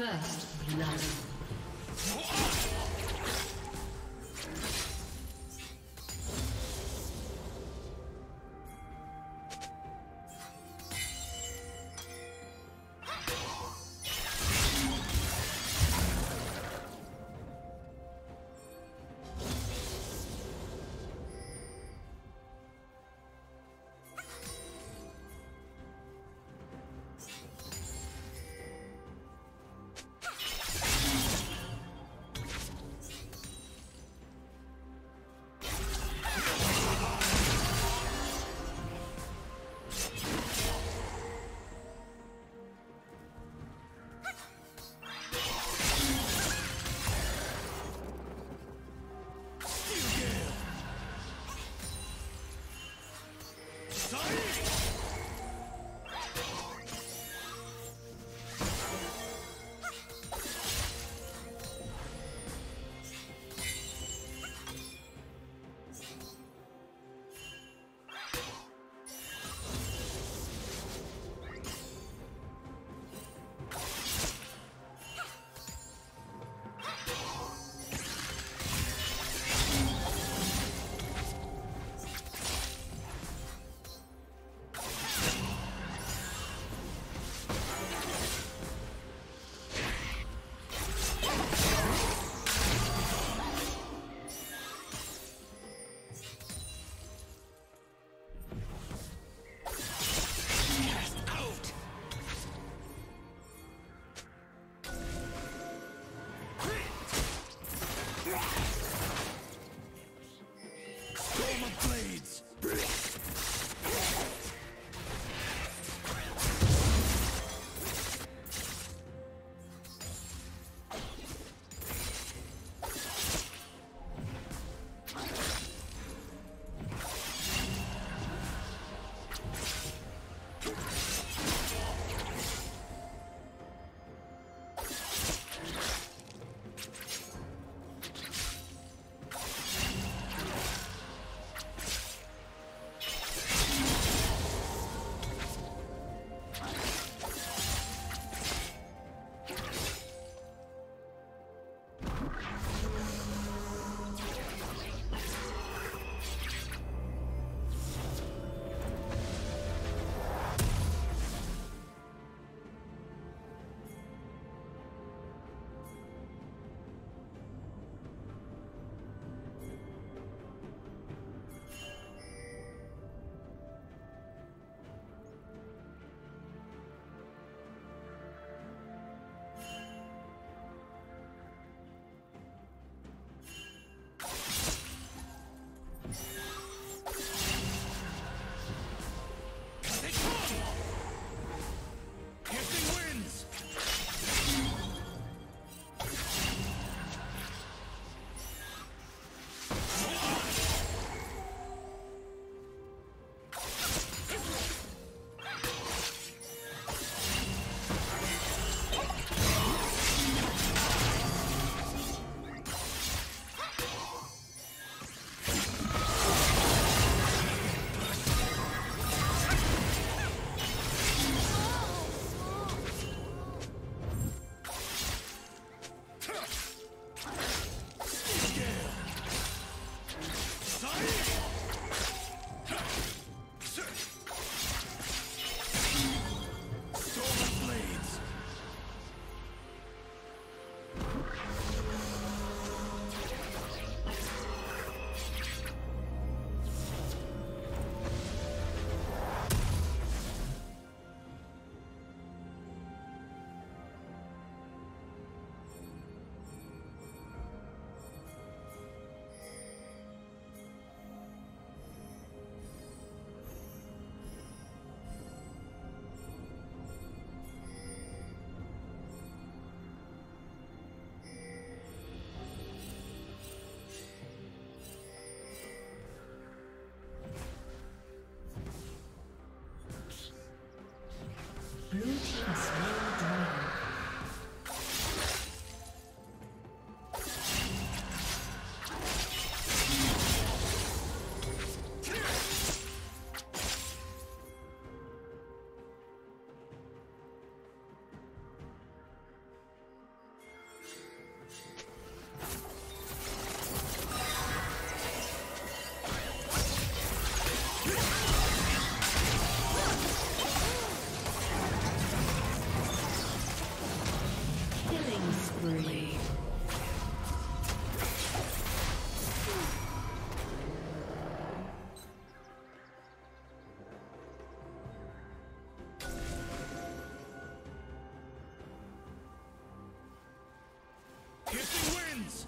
First blood. Hissing wins!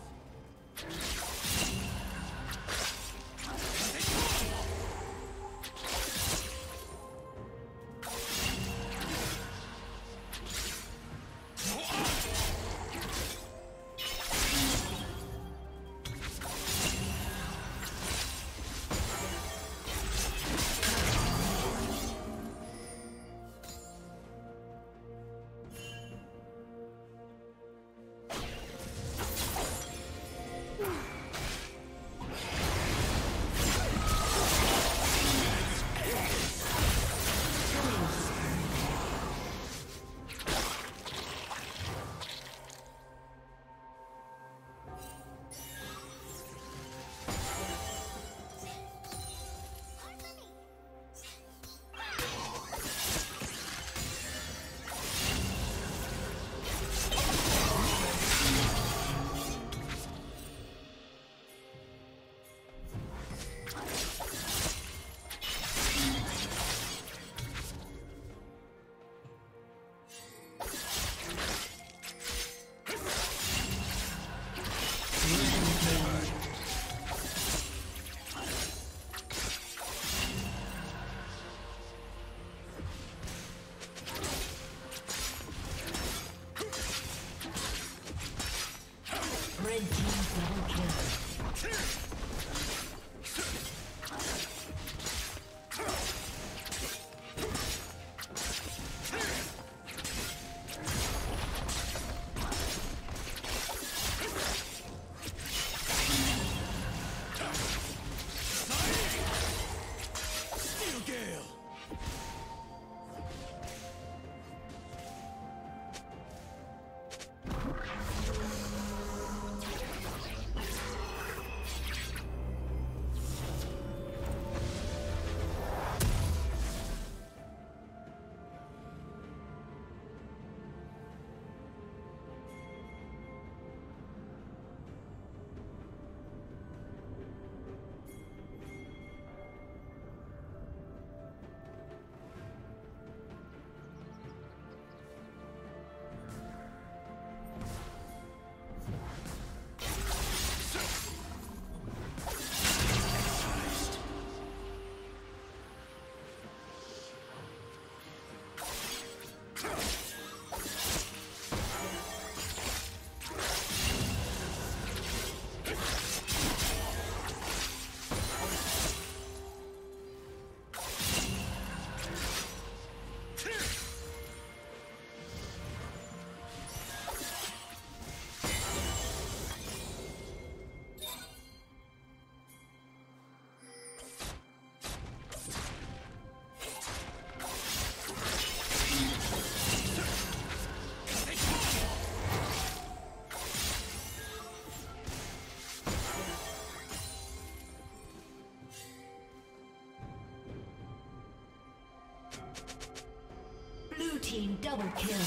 Team double kill.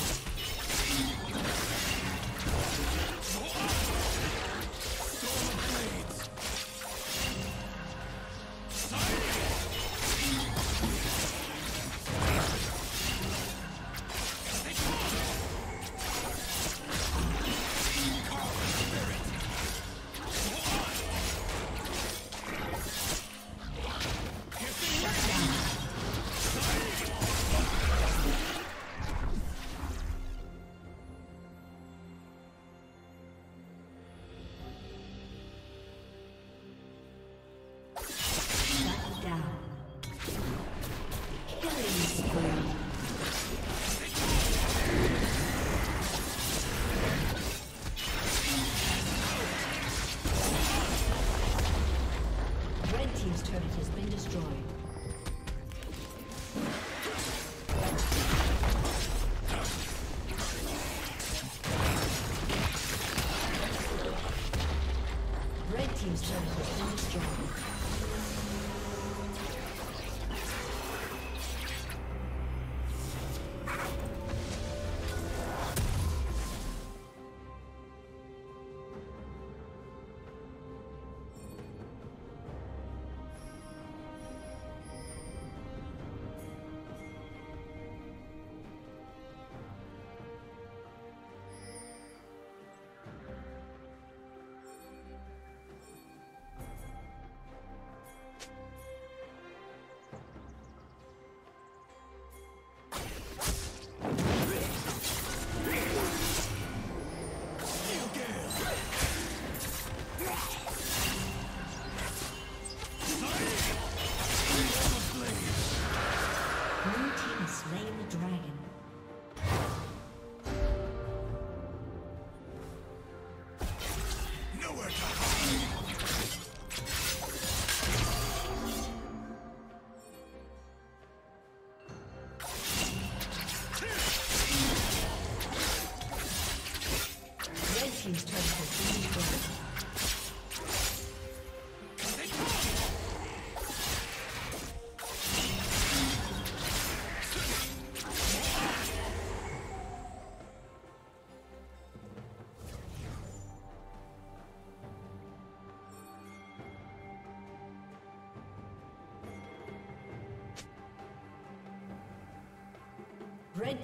Red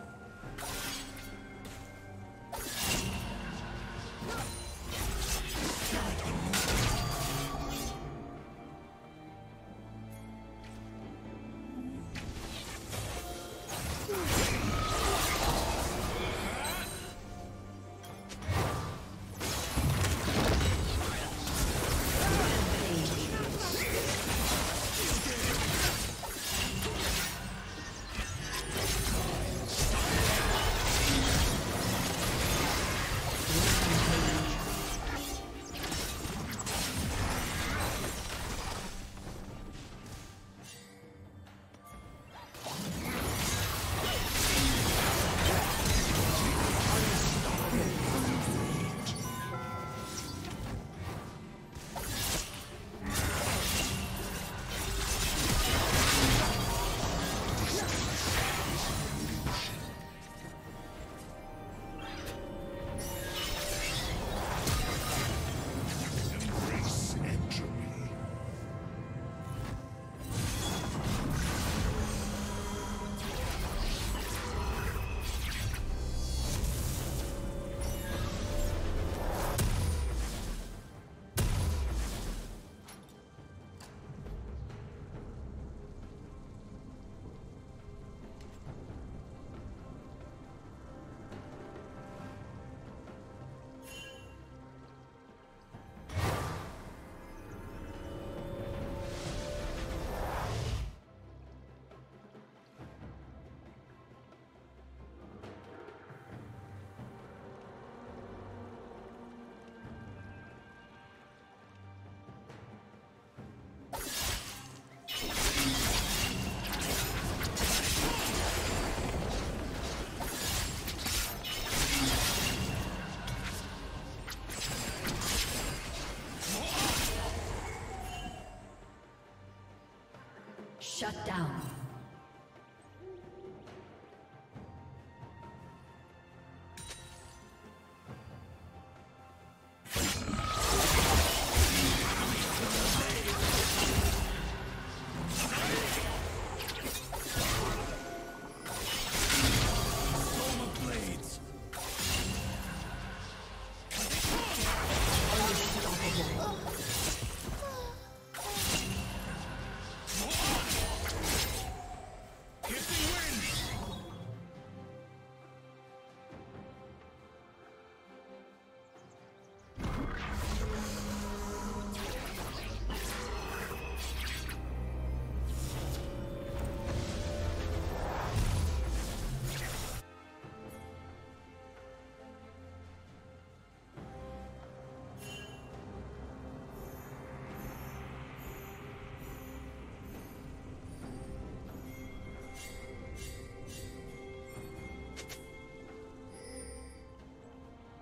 Shut down.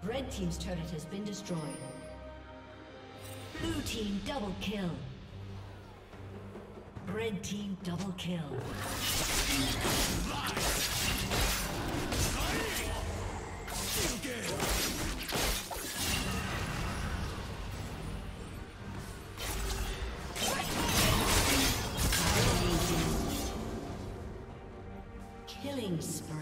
Red Team's turret has been destroyed. Blue Team double kill. Red Team double kill. Killing spree.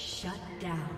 Shut down.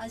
A